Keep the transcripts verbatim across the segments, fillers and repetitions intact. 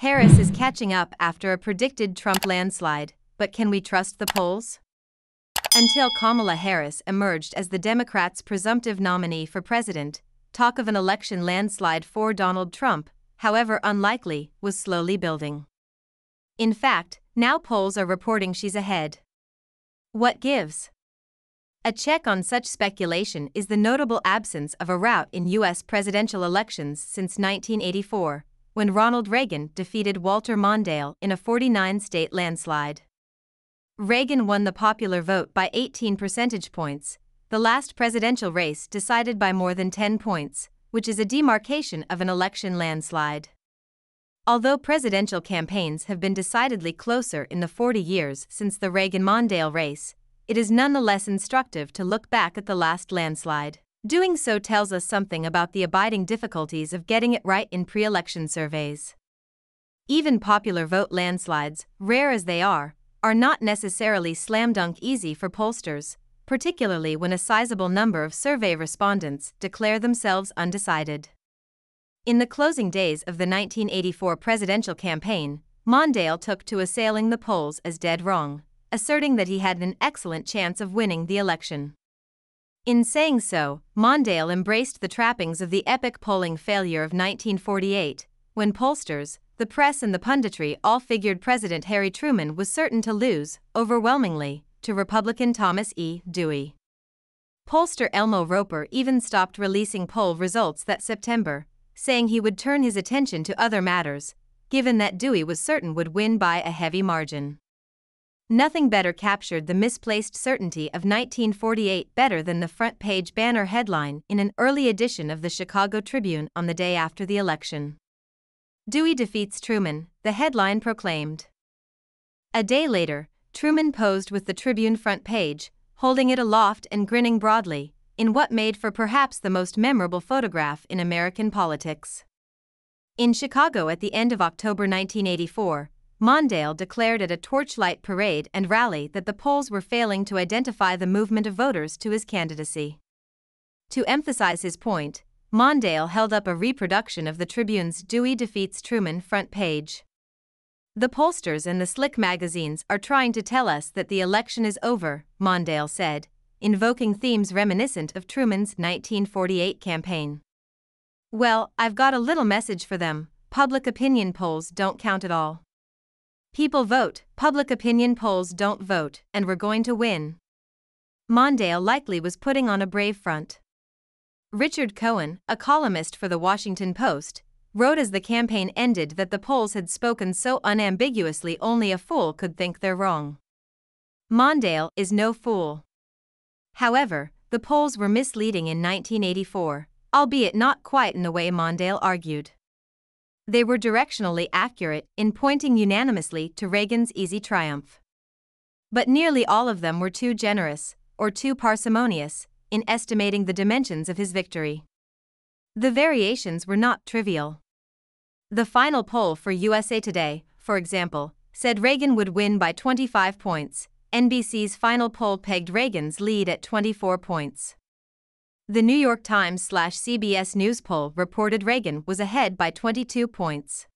Harris is catching up after a predicted Trump landslide, but can we trust the polls? Until Kamala Harris emerged as the Democrats' presumptive nominee for president, talk of an election landslide for Donald Trump, however unlikely, was slowly building. In fact, now polls are reporting she's ahead. What gives? A check on such speculation is the notable absence of a rout in U S presidential elections since nineteen eighty-four, when Ronald Reagan defeated Walter Mondale in a forty-nine state landslide. Reagan won the popular vote by eighteen percentage points, the last presidential race decided by more than ten points, which is a demarcation of an election landslide. Although presidential campaigns have been decidedly closer in the forty years since the Reagan-Mondale race, it is nonetheless instructive to look back at the last landslide. Doing so tells us something about the abiding difficulties of getting it right in pre-election surveys. Even popular vote landslides, rare as they are, are not necessarily slam-dunk easy for pollsters, particularly when a sizable number of survey respondents declare themselves undecided. In the closing days of the nineteen eighty-four presidential campaign, Mondale took to assailing the polls as dead wrong, asserting that he had an excellent chance of winning the election. In saying so, Mondale embraced the trappings of the epic polling failure of nineteen forty-eight, when pollsters, the press and the punditry all figured President Harry Truman was certain to lose, overwhelmingly, to Republican Thomas E. Dewey. Pollster Elmo Roper even stopped releasing poll results that September, saying he would turn his attention to other matters, given that Dewey was certain would win by a heavy margin. Nothing better captured the misplaced certainty of nineteen forty-eight better than the front-page banner headline in an early edition of the Chicago Tribune on the day after the election. "Dewey defeats Truman," the headline proclaimed. A day later, Truman posed with the Tribune front page, holding it aloft and grinning broadly, in what made for perhaps the most memorable photograph in American politics. In Chicago at the end of October nineteen eighty-four, Mondale declared at a torchlight parade and rally that the polls were failing to identify the movement of voters to his candidacy. To emphasize his point, Mondale held up a reproduction of the Tribune's Dewey defeats Truman front page. "The pollsters and the slick magazines are trying to tell us that the election is over," Mondale said, invoking themes reminiscent of Truman's nineteen forty-eight campaign. "Well, I've got a little message for them. Public opinion polls don't count at all. People vote, public opinion polls don't vote, and we're going to win." Mondale likely was putting on a brave front. Richard Cohen, a columnist for The Washington Post, wrote as the campaign ended that the polls had spoken so unambiguously only a fool could think they're wrong. Mondale is no fool. However, the polls were misleading in nineteen eighty-four, albeit not quite in the way Mondale argued. They were directionally accurate in pointing unanimously to Reagan's easy triumph. But nearly all of them were too generous, or too parsimonious, in estimating the dimensions of his victory. The variations were not trivial. The final poll for U S A Today, for example, said Reagan would win by twenty-five points. N B C's final poll pegged Reagan's lead at twenty-four points. The New York Times/C B S News poll reported Reagan was ahead by twenty-two points.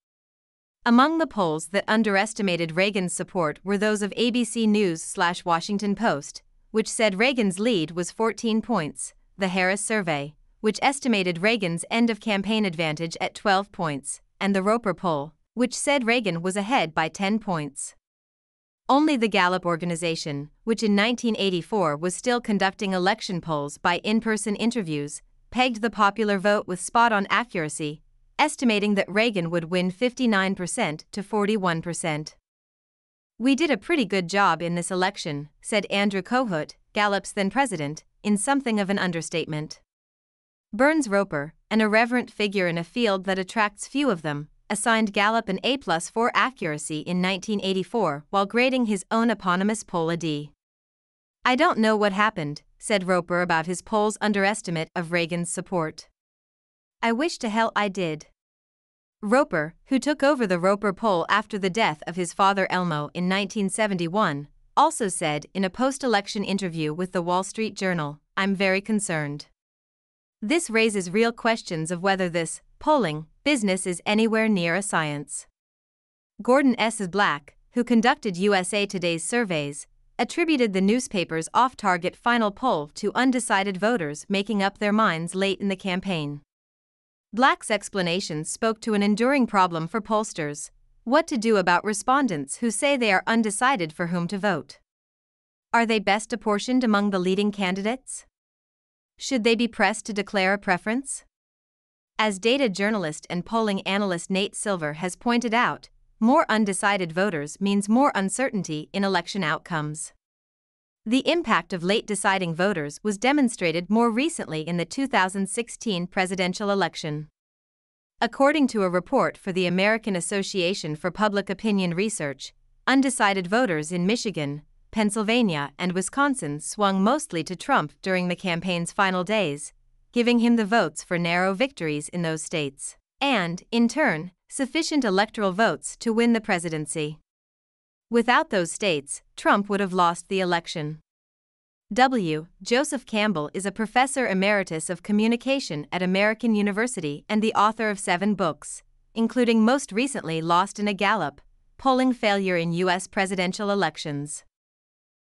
Among the polls that underestimated Reagan's support were those of A B C News/Washington Post, which said Reagan's lead was fourteen points, the Harris survey, which estimated Reagan's end-of-campaign advantage at twelve points, and the Roper poll, which said Reagan was ahead by ten points. Only the Gallup organization, which in nineteen eighty-four was still conducting election polls by in-person interviews, pegged the popular vote with spot-on accuracy, estimating that Reagan would win fifty-nine percent to forty-one percent. "We did a pretty good job in this election," said Andrew Kohut, Gallup's then-president, in something of an understatement. Burns Roper, an irreverent figure in a field that attracts few of them, assigned Gallup an A plus for accuracy in nineteen eighty-four while grading his own eponymous poll a D. "I don't know what happened," said Roper about his poll's underestimate of Reagan's support. "I wish to hell I did." Roper, who took over the Roper poll after the death of his father Elmo in nineteen seventy-one, also said in a post-election interview with the Wall Street Journal, "I'm very concerned. This raises real questions of whether this polling business is anywhere near a science." Gordon S. Black, who conducted U S A Today's surveys, attributed the newspaper's off-target final poll to undecided voters making up their minds late in the campaign. Black's explanation spoke to an enduring problem for pollsters: what to do about respondents who say they are undecided for whom to vote. Are they best apportioned among the leading candidates? Should they be pressed to declare a preference? As data journalist and polling analyst Nate Silver has pointed out, more undecided voters means more uncertainty in election outcomes. The impact of late deciding voters was demonstrated more recently in the two thousand sixteen presidential election. According to a report for the American Association for Public Opinion Research, undecided voters in Michigan, Pennsylvania, and Wisconsin swung mostly to Trump during the campaign's final days, giving him the votes for narrow victories in those states, and, in turn, sufficient electoral votes to win the presidency. Without those states, Trump would have lost the election. W. Joseph Campbell is a professor emeritus of communication at American University and the author of seven books, including most recently Lost in a Gallup: Polling Failure in U S Presidential Elections.